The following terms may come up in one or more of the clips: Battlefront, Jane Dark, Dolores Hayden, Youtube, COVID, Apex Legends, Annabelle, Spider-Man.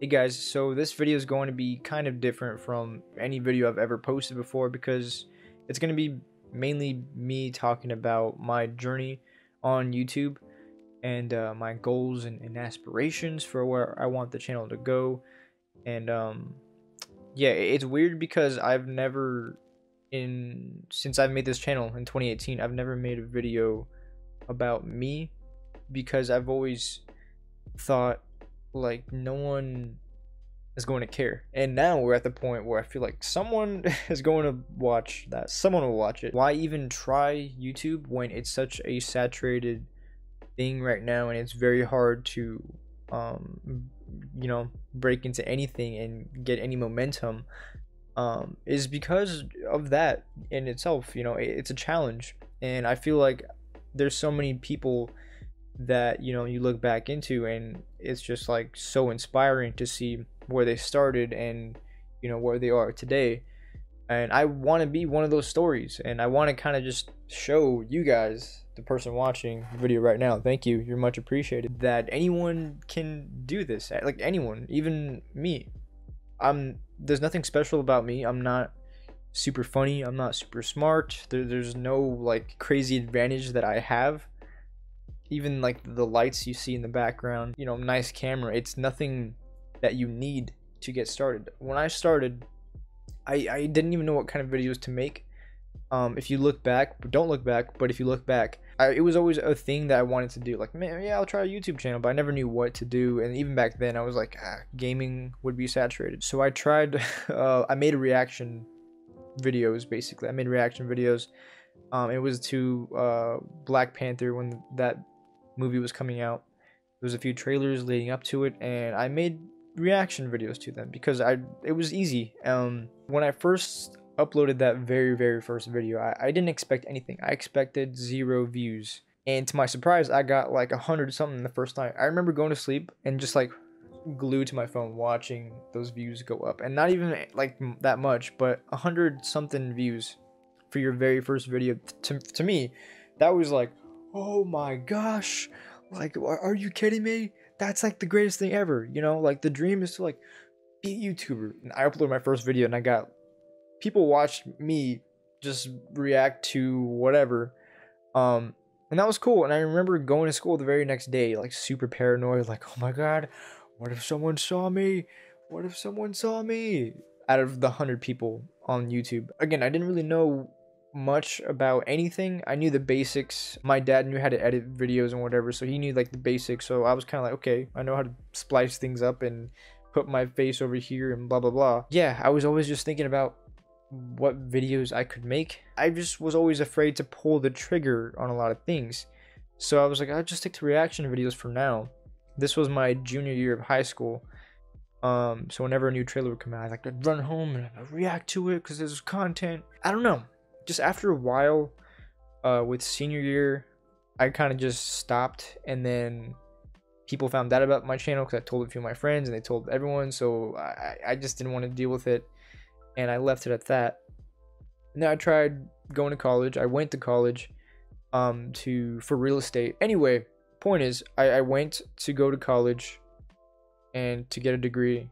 Hey guys, so this video is going to be kind of different from any video I've ever posted before because it's going to be mainly me talking about my journey on YouTube and my goals and aspirations for where I want the channel to go. And yeah, it's weird because I've never, since I've made this channel in 2018, I've never made a video about me because I've always thought like no one is going to care, and now we're at the point where I feel like someone is going to watch that. Someone will watch it. Why even try YouTube when it's such a saturated thing right now, and it's very hard to you know, break into anything and get any momentum is because of that in itself. You know, it's a challenge, and I feel like there's so many people that, you know, you look back into, and it's just like so inspiring to see where they started and, you know, where they are today. And I want to be one of those stories, and I want to kind of just show you guys, the person watching the video right now, thank you, you're much appreciated, that anyone can do this. Like anyone, even me. There's nothing special about me. I'm not super funny, I'm not super smart. There's no like crazy advantage that I have. Even like the lights you see in the background, you know, nice camera, it's nothing that you need to get started. When I started, I didn't even know what kind of videos to make. If you look back, don't look back, but if you look back, it was always a thing that I wanted to do. Like, man, yeah, I'll try a YouTube channel, but I never knew what to do. And even back then I was like, gaming would be saturated. So I tried, I made reaction videos, basically. I made reaction videos. It was to Black Panther when that movie was coming out. There was a few trailers leading up to it, and I made reaction videos to them because it was easy. When I first uploaded that very first video, I didn't expect anything. I expected 0 views, and to my surprise I got like 100 something the first time. I remember going to sleep and just like glued to my phone watching those views go up, and not even like that much, but 100 something views for your very first video. To me that was like, oh my gosh, like, are you kidding me? That's like the greatest thing ever, you know? Like the dream is to like be a YouTuber. And I uploaded my first video and I got, people watched me just react to whatever, and that was cool. And I remember going to school the very next day like super paranoid, like, oh my god, what if someone saw me? What if someone saw me? Out of the 100 people on YouTube. Again, I didn't really know much about anything. I knew the basics. My dad knew how to edit videos and whatever, so he knew like the basics. So I was kind of like, okay, I know how to splice things up and put my face over here and blah blah blah. Yeah, I was always just thinking about what videos I could make. I just was always afraid to pull the trigger on a lot of things, so I was like, I'll just stick to reaction videos for now. This was my junior year of high school. So whenever a new trailer would come out, I'd like to run home and I'd react to it because there's content. I don't know, just after a while, with senior year, I kind of just stopped. And then people found out about my channel because I told a few of my friends and they told everyone. So I just didn't want to deal with it, and I left it at that. And then I tried going to college. I went to college for real estate. Anyway, point is, I went to go to college and to get a degree,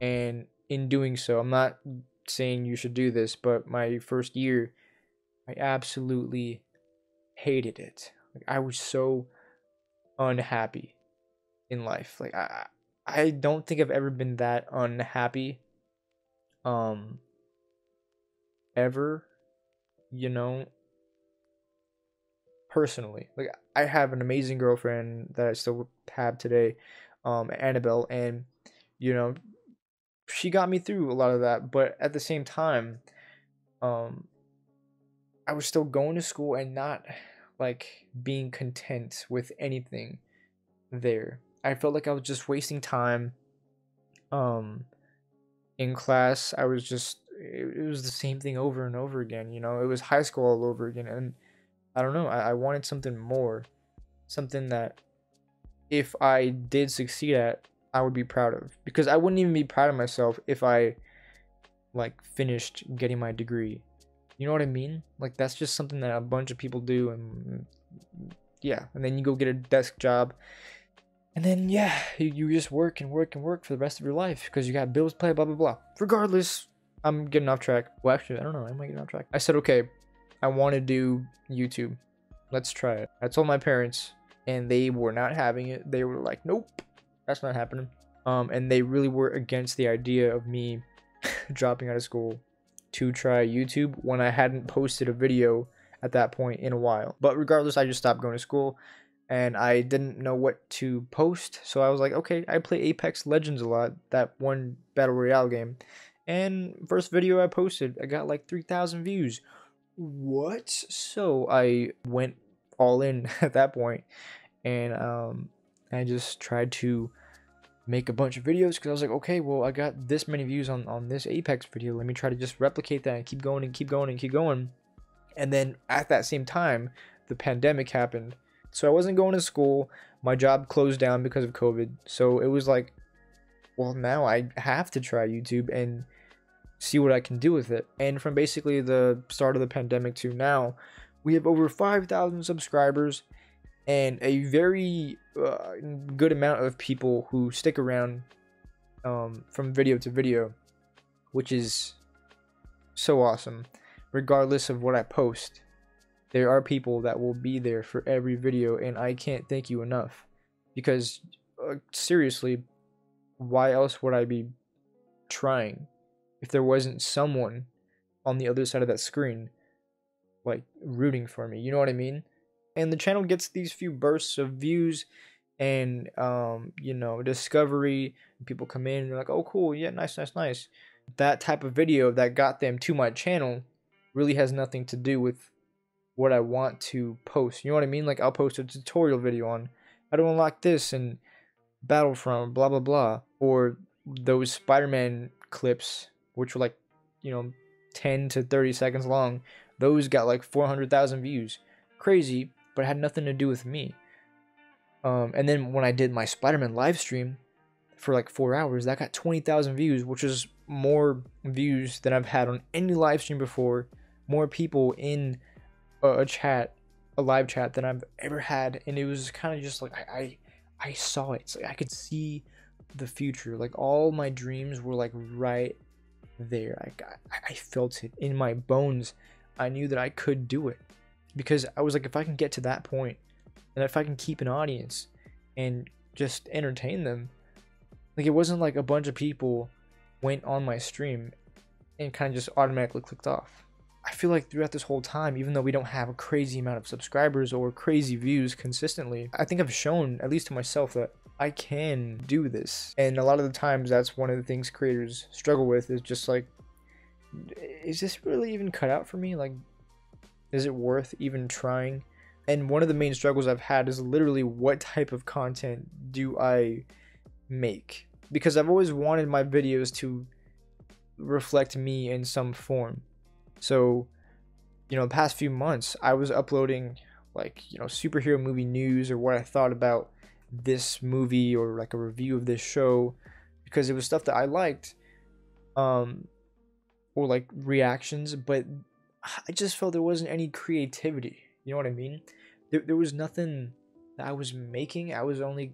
and in doing so, I'm not saying you should do this, but my first year I absolutely hated it. Like, I was so unhappy in life. Like I don't think I've ever been that unhappy ever, you know, personally. Like, I have an amazing girlfriend that I still have today, Annabelle, and, you know, she got me through a lot of that. But at the same time, I was still going to school and not like being content with anything there. I felt like I was just wasting time in class. I was just, it was the same thing over and over again, you know. It was high school all over again, and I don't know, I wanted something more, something that if I did succeed at, I would be proud of. Because I wouldn't even be proud of myself if I like finished getting my degree, you know what I mean? Like, that's just something that a bunch of people do. And yeah, and then you go get a desk job And then, yeah, you just work and work and work for the rest of your life because you got bills to pay, blah, blah, blah. Regardless, I'm getting off track. Well, actually, I don't know. Am I getting off track? I said, okay, I want to do YouTube. Let's try it. I told my parents and they were not having it. They were like, nope, that's not happening. And they really were against the idea of me dropping out of school to try YouTube when I hadn't posted a video at that point in a while. But regardless, I just stopped going to school. And I didn't know what to post, so I was like, okay, I play Apex Legends a lot, that one Battle Royale game. And first video I posted, I got like 3,000 views. What? So I went all in at that point, and I just tried to make a bunch of videos because I was like, okay, well, I got this many views on this Apex video. Let me try to just replicate that and keep going and keep going and keep going. And then at that same time, the pandemic happened. So I wasn't going to school. My job closed down because of COVID. So it was like, well, now I have to try YouTube and see what I can do with it. And from basically the start of the pandemic to now, we have over 5,000 subscribers and a very good amount of people who stick around from video to video, which is so awesome, regardless of what I post. There are people that will be there for every video, and I can't thank you enough. Because, seriously, why else would I be trying if there wasn't someone on the other side of that screen, like, rooting for me, you know what I mean? And the channel gets these few bursts of views and, you know, discovery. People come in and they're like, oh, cool, yeah, nice, nice, nice. That type of video that got them to my channel really has nothing to do with what I want to post, you know what I mean? Like, I'll post a tutorial video on how to unlock this and Battlefront, blah, blah, blah, or those Spider-Man clips, which were like, you know, 10 to 30 seconds long. Those got like 400,000 views. Crazy, but it had nothing to do with me. And then when I did my Spider-Man live stream for like 4 hours, that got 20,000 views, which is more views than I've had on any live stream before. More people in a live chat than I've ever had, and it was kind of just like I saw it. It's like I could see the future. Like, all my dreams were like right there. I felt it in my bones. I knew that I could do it because I was like, if I can get to that point, and if I can keep an audience and just entertain them, like, it wasn't like a bunch of people went on my stream and kind of just automatically clicked off. I feel like throughout this whole time, even though we don't have a crazy amount of subscribers or crazy views consistently, I think I've shown, at least to myself, that I can do this. And a lot of the times, that's one of the things creators struggle with, is just like, is this really even cut out for me? Like, is it worth even trying? And one of the main struggles I've had is literally, what type of content do I make? Because I've always wanted my videos to reflect me in some form. So, you know, the past few months, I was uploading, like, you know, superhero movie news or what I thought about this movie or like a review of this show, because it was stuff that I liked, or like reactions, but I just felt there wasn't any creativity. You know what I mean? There was nothing that I was making. I was only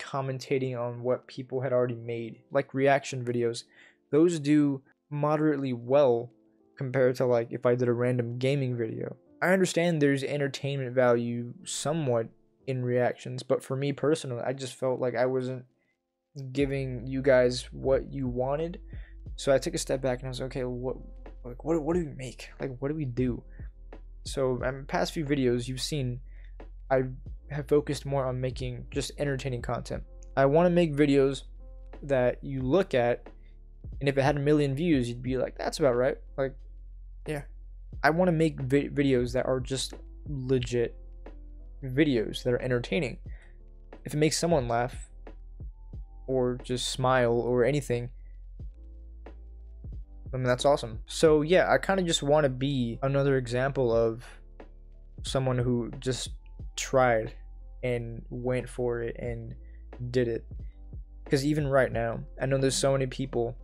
commentating on what people had already made, like reaction videos. Those do moderately well compared to, like, if I did a random gaming video. I understand there's entertainment value somewhat in reactions, but for me personally, I just felt like I wasn't giving you guys what you wanted. So I took a step back and I was like, okay, what do we make? Like, what do we do? So in the past few videos you've seen, I have focused more on making just entertaining content. I want to make videos that you look at, and if it had 1 million views, you'd be like, that's about right. Like, yeah, I want to make videos that are just legit videos that are entertaining. If it makes someone laugh or just smile or anything, I mean, that's awesome. So yeah, I kind of just want to be another example of someone who just tried and went for it and did it. Because even right now, I know there's so many people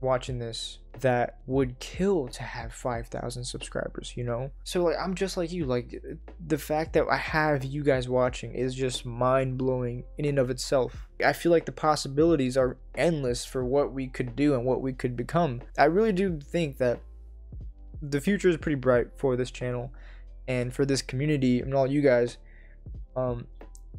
watching this that would kill to have 5,000 subscribers, you know? So like, I'm just like you, like the fact that I have you guys watching is just mind-blowing in and of itself. I feel like the possibilities are endless for what we could do and what we could become. I really do think that the future is pretty bright for this channel and for this community and all you guys.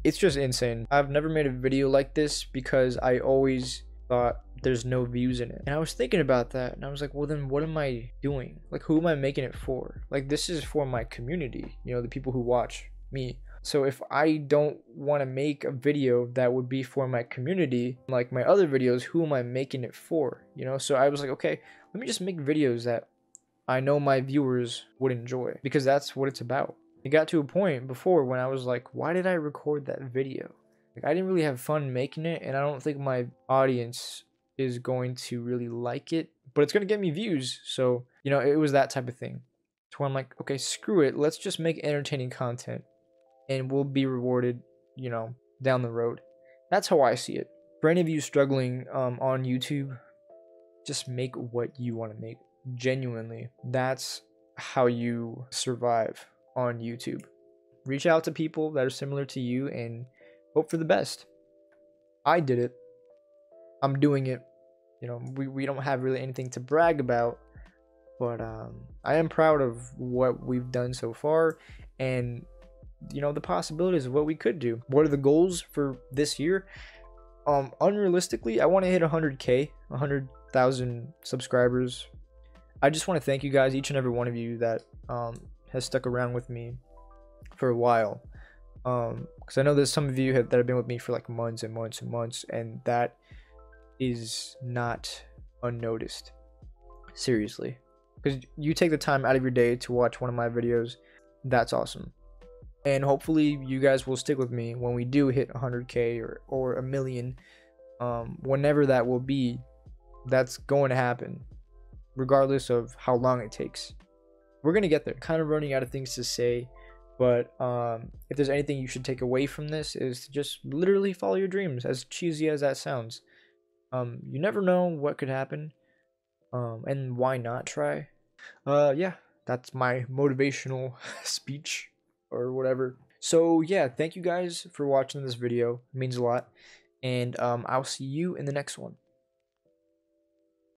It's just insane. I've never made a video like this because I always thought there's no views in it, and I was thinking about that, and I was like, well, then what am I doing? Like, who am I making it for? Like, this is for my community, you know, the people who watch me. So if I don't want to make a video that would be for my community, like my other videos, who am I making it for, you know? So I was like, okay, let me just make videos that I know my viewers would enjoy, because that's what it's about. It got to a point before when I was like, why did I record that video? Like, I didn't really have fun making it, and I don't think my audience is going to really like it, but it's going to get me views. So, you know, it was that type of thing to where I'm like, okay, screw it. Let's just make entertaining content and we'll be rewarded, you know, down the road. That's how I see it. For any of you struggling on YouTube, just make what you want to make. Genuinely, that's how you survive on YouTube. Reach out to people that are similar to you and hope for the best. I did it. I'm doing it. You know, we don't have really anything to brag about, but I am proud of what we've done so far, and you know, the possibilities of what we could do. What are the goals for this year? Unrealistically, I want to hit 100K, 100,000 subscribers. I just want to thank you guys, each and every one of you that has stuck around with me for a while, because I know there's some of you that have been with me for like months and months and months, and that is not unnoticed, seriously, because you take the time out of your day to watch one of my videos. That's awesome, and hopefully you guys will stick with me when we do hit 100K or a million, whenever that will be. That's going to happen regardless of how long it takes. We're gonna get there. Kind of running out of things to say, but if there's anything you should take away from this, is to just literally follow your dreams, as cheesy as that sounds. You never know what could happen, and why not try? Yeah, that's my motivational speech or whatever. So yeah, thank you guys for watching this video. It means a lot, and I'll see you in the next one.